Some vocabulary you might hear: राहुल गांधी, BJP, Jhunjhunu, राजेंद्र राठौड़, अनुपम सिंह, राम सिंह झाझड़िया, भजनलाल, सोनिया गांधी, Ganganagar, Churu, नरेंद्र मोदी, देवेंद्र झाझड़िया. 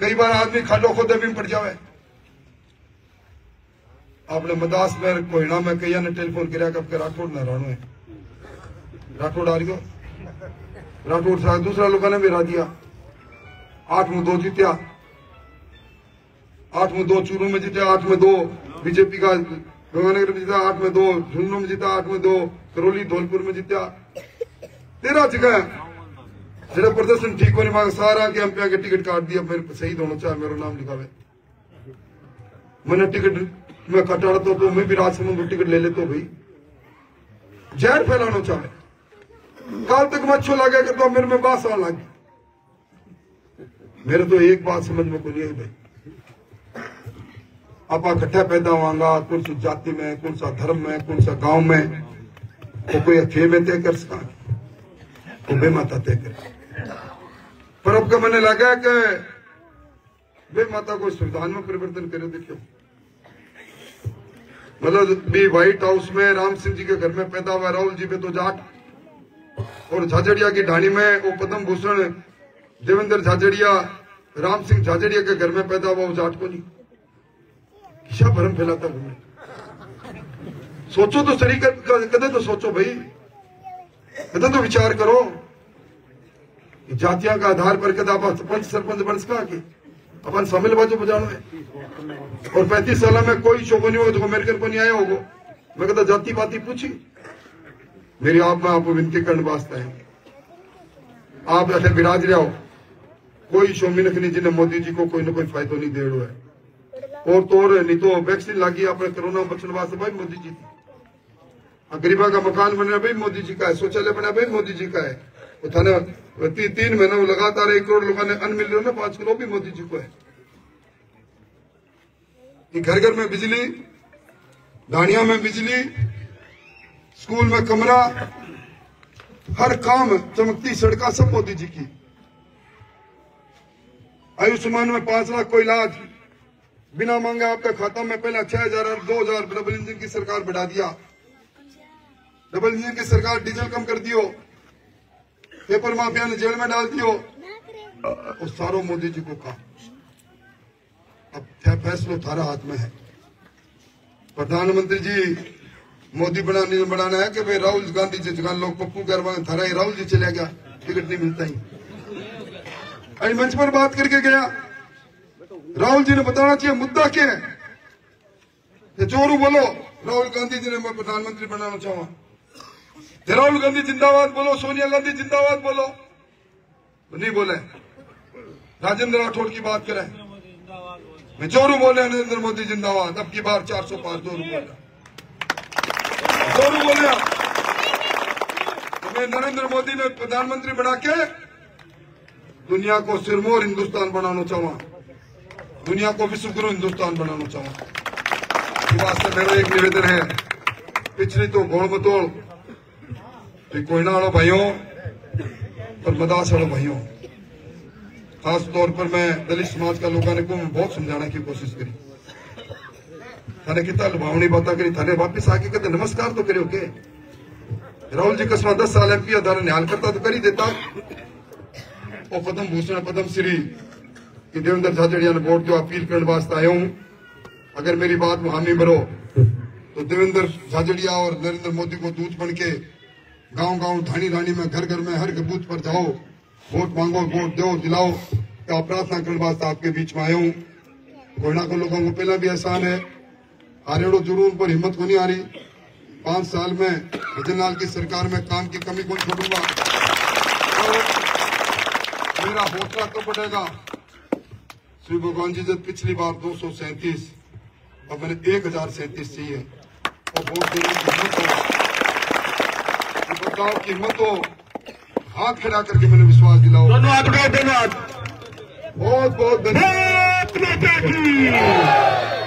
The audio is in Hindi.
कई बार आदमी खाटो खुद भी पड़ जावे। आपने मदास में कोयना में कई ने टेलीफोन किया कब के राठौड़ ने राणो है राठौड़ आ रही हो राठौड़ साहब दूसरा लोगों ने भी रा दिया। 8 में 2 जीत्या, 8 में 2 चूरू में जीत्या, 8 में 2 बीजेपी का गंगानगर में जीता, 8 में 2 झुंझुनू में जीता, 8 में 2 करौली धौलपुर में जीत्या। 13 जगह जरा प्रदर्शन ठीक होने मांगा सारा के हम पे आगे टिकट काट दिया। मेरे सही दोनों चाहे मेरा नाम लिखावे मैंने टिकट मैं कटा तो मैं भी राजसमंद टिकट ले लेता भाई जहर फैलाना चाहे काल तक मैं अच्छो लगा करता तो मेरे में बात आने लगी। मेरे तो एक बात समझ में को नहीं भाई आप इकट्ठा पैदा होगा कौन सी जाति में कौन सा धर्म में कौन सा गांव में तो कोई अच्छे में तय कर सका तो बेमाता तय कर। पर अब का मैंने लगा कि बेमाता को संविधान में परिवर्तन करे देखियो मतलब भी व्हाइट हाउस में राम सिंह जी के घर में पैदा हुआ राहुल जी पे तो जाट और झाझड़िया की ढाणी में वो पद्म भूषण देवेंद्र झाझड़िया राम सिंह झाझड़िया के घर में पैदा हुआ वो जाट को नहीं किसा भरम फैलाता हूं। सोचो तो सही कदे तो सोचो भाई कदे तो विचार करो जातियां का आधार पर कदा आप पंच सरपंच बन सका कि अपन शामिल बाजू बजानो है और 35 साल में कोई शोको नहीं होगा जो अमेरिकन को नहीं आया होगा। मैं कहता जाति पाती पूछी मेरी आप में आपको विनती करने वास्ता है आप ऐसे विराज रहा हो कोई शोमिनख नहीं जिन्हें मोदी जी को कोई ना कोई फायदा नहीं दे रहा है और तो नहीं तो वैक्सीन लागी अपने कोरोना बचने वास्ते भाई मोदी जी की गरीबा का मकान बन रहा भाई मोदी जी का है शौचालय बना भाई मोदी जी का है वो थाने 3 महीना वो लगातार 1 करोड़ लोगों ने अन्न मिल रहा ना 5 करोड़ भी मोदी जी को है। घर घर में बिजली ढाणिया में बिजली स्कूल में कमरा हर काम चमकती सड़का सब मोदी जी की। आयुष्मान में 5 लाख को इलाज बिना मांगे आपके खाता में पहले 6,000 और 2,000 डबल इंजन की सरकार बढ़ा दिया डबल इंजन की सरकार डीजल कम कर दियो पेपर माफिया ने जेल में डाल दियो और सारो मोदी जी को कहा अब फैसलो थारा हाथ में है। प्रधानमंत्री जी मोदी बनाना है कि भाई राहुल गांधी जी जगह लोग पप्पू करवाए थारा ही राहुल जी चले गया टिकट नहीं मिलता ही मंच पर बात करके गया। राहुल जी ने बताना चाहिए मुद्दा क्या है चोरू बोलो राहुल गांधी जी ने मैं प्रधानमंत्री बनाना चाहूंगा राहुल गांधी जिंदाबाद बोलो सोनिया गांधी जिंदाबाद बोलो नहीं बोले राजेंद्र राठौड़ की बात करें चोरू बोले नरेंद्र मोदी जिंदाबाद अब की बार 400 पार चोरू बोला चोरू बोलिया हमें नरेंद्र मोदी ने प्रधानमंत्री बना के दुनिया को सिरमौर हिंदुस्तान बनाना चाहवा दुनिया को विश्वगुरु हिंदुस्तान बनाना चाहवा। मेरा एक निवेदन है पिछली तो गोड़ बतोड़ कोयना वालों भाइयों और मदास वालों भाइयों खासतौर पर मैं दलित समाज का लोगों ने को बहुत समझाने की कोशिश करी थाने कितना लुभावनी बात करी थाने वापिस आके कहते नमस्कार तो करो के राहुल जी कसमा 10 साल एमपी अदारा निहाल करता तो कर ही देता और पद्म भूषण पद्म श्री कि देवेंद्र झाझड़िया ने वोट दो अपील करने वास्ते आया हूं। अगर मेरी बात में हामी भरो तो देवेंद्र झाझड़िया और नरेंद्र मोदी को दूत बन के गाँव गाँव ढाणी ढाणी में घर घर में हर बूथ पर जाओ वोट मांगो वोट दो दिलाओ तो प्रार्थना करने वास्ते आपके बीच में आया हूँ। कोयना को लोगों को पहला भी एहसान है आरेड़ो जुनून पर हिम्मत को नहीं आ रही 5 साल में भजनलाल की सरकार में काम की कमी को छोड़ूंगा तो मेरा हौसला तो बढ़ेगा। श्री भगवान जी जब पिछली बार 237 और मैंने 1037 चाहिए और वोट देने की हिम्मत हो बदलाव की हिम्मत हो हाथ खड़ा करके मैंने विश्वास दिलाओ। धन्यवाद बहुत बहुत धन्यवाद।